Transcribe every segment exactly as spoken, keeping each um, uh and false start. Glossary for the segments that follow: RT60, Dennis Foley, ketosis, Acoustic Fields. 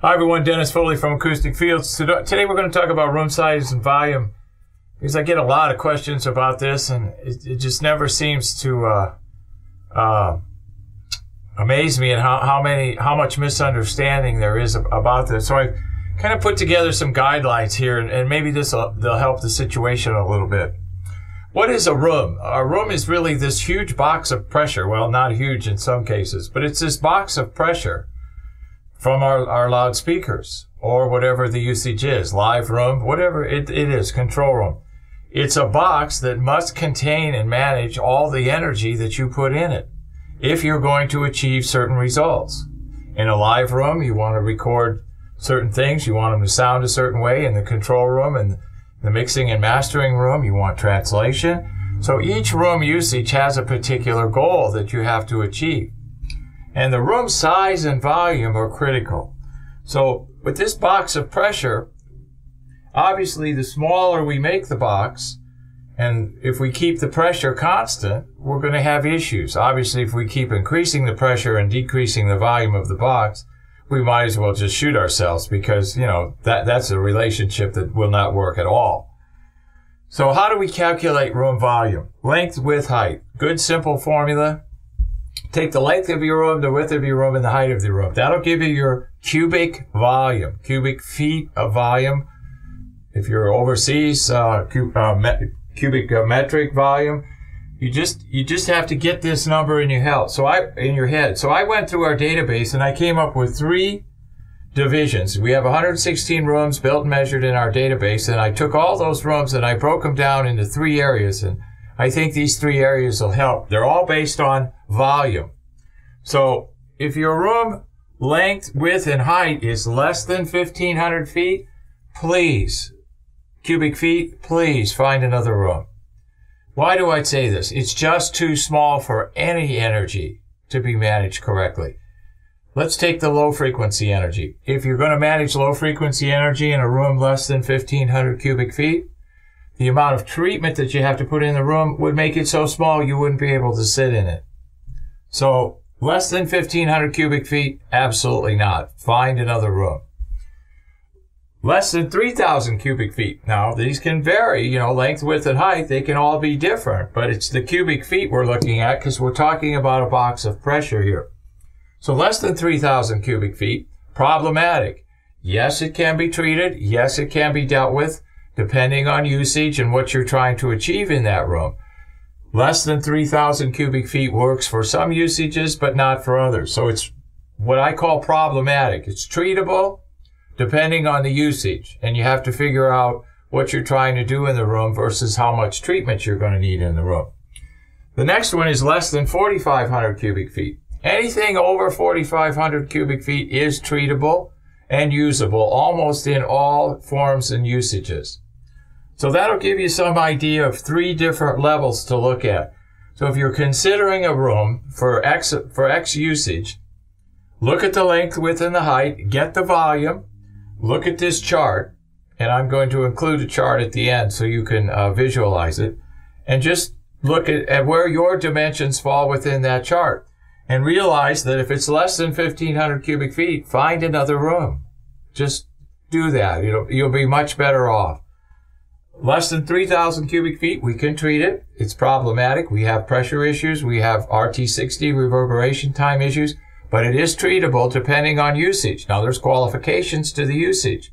Hi everyone, Dennis Foley from Acoustic Fields. Today we're going to talk about room size and volume, because I get a lot of questions about this, and it, it just never seems to uh, uh, amaze me at how, how many, how much misunderstanding there is about this. So I kind of put together some guidelines here, and, and maybe this will they'll help the situation a little bit. What is a room? A room is really this huge box of pressure. Well, not huge in some cases, but it's this box of pressure from our, our loudspeakers, or whatever the usage is, live room, whatever it, it is, control room. It's a box that must contain and manage all the energy that you put in it if you're going to achieve certain results. In a live room, you want to record certain things, you want them to sound a certain way. In the control room and the mixing and mastering room, you want translation. So each room usage has a particular goal that you have to achieve. And the room size and volume are critical. So with this box of pressure, obviously the smaller we make the box, and if we keep the pressure constant, we're going to have issues. Obviously, if we keep increasing the pressure and decreasing the volume of the box, we might as well just shoot ourselves, because, you know, that, that's a relationship that will not work at all. So how do we calculate room volume? Length, width, height. Good, simple formula. Take the length of your room, the width of your room, and the height of your room. That'll give you your cubic volume, cubic feet of volume. If you're overseas, uh, cu uh, met cubic uh, metric volume. You just you just have to get this number in your head. So I in your head. So I went through our database and I came up with three divisions. We have one hundred sixteen rooms built and measured in our database, and I took all those rooms and I broke them down into three areas. And I think these three areas will help. They're all based on volume. So if your room length, width, and height is less than fifteen hundred feet, please, cubic feet, please find another room. Why do I say this? It's just too small for any energy to be managed correctly. Let's take the low frequency energy. If you're going to manage low frequency energy in a room less than fifteen hundred cubic feet, the amount of treatment that you have to put in the room would make it so small you wouldn't be able to sit in it. So less than fifteen hundred cubic feet, absolutely not. Find another room. Less than three thousand cubic feet. Now, these can vary, you know, length, width, and height. They can all be different, but it's the cubic feet we're looking at, because we're talking about a box of pressure here. So less than three thousand cubic feet, problematic. Yes, it can be treated. Yes, it can be dealt with, depending on usage and what you're trying to achieve in that room. Less than three thousand cubic feet works for some usages, but not for others. So it's what I call problematic. It's treatable depending on the usage, and you have to figure out what you're trying to do in the room versus how much treatment you're going to need in the room. The next one is less than forty-five hundred cubic feet. Anything over forty-five hundred cubic feet is treatable and usable almost in all forms and usages. So that'll give you some idea of three different levels to look at. So if you're considering a room for X, for X usage, look at the length, width, and the height, get the volume, look at this chart, and I'm going to include a chart at the end so you can uh, visualize it, and just look at, at where your dimensions fall within that chart, and realize that if it's less than fifteen hundred cubic feet, find another room. Just do that. You'll, you'll be much better off. Less than three thousand cubic feet, we can treat it. It's problematic. We have pressure issues. We have R T sixty reverberation time issues, but it is treatable depending on usage. Now, there's qualifications to the usage.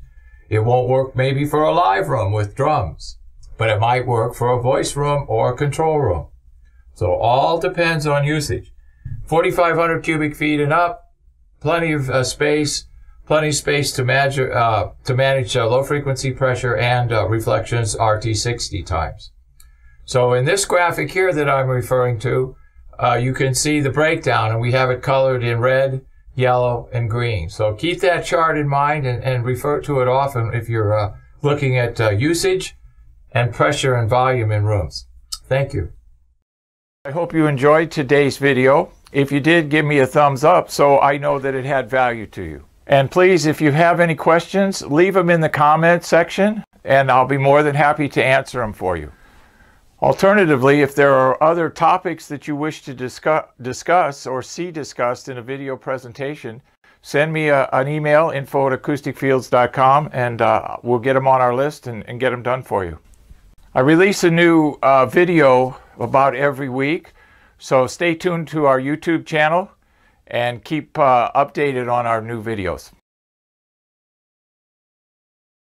It won't work maybe for a live room with drums, but it might work for a voice room or a control room. So all depends on usage. forty-five hundred cubic feet and up, plenty of uh, space. Plenty of space to manage, uh, to manage uh, low frequency pressure and uh, reflections R T sixty times. So in this graphic here that I'm referring to, uh, you can see the breakdown, and we have it colored in red, yellow, and green. So keep that chart in mind, and, and refer to it often if you're uh, looking at uh, usage and pressure and volume in rooms. Thank you. I hope you enjoyed today's video. If you did, give me a thumbs up so I know that it had value to you. And please, if you have any questions, leave them in the comment section, and I'll be more than happy to answer them for you. Alternatively, if there are other topics that you wish to discuss, discuss or see discussed in a video presentation, send me a, an email, info at acoustic fields dot com, and uh, we'll get them on our list and, and get them done for you. I release a new uh, video about every week, so stay tuned to our YouTube channel and keep uh, updated on our new videos.